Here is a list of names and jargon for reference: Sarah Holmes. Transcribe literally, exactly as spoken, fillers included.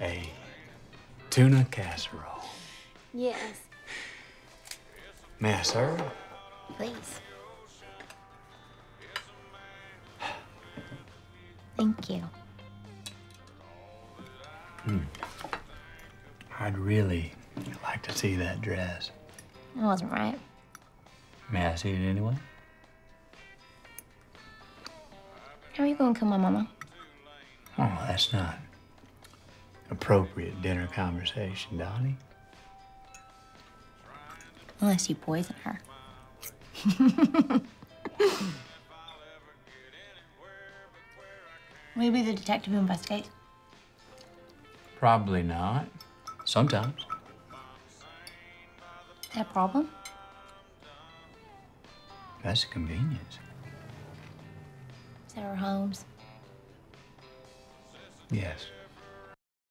a tuna casserole. Yes. May I serve? Please. Thank you. Hmm. I'd really like to see that dress. It wasn't right. May I see it anyway? How are you going to kill my mama? Oh, that's not appropriate dinner conversation, Donnie. Unless you poison her. Will you be the detective who investigates? Probably not. Sometimes. Is that a problem? That's a convenience. Sarah Holmes. Yes.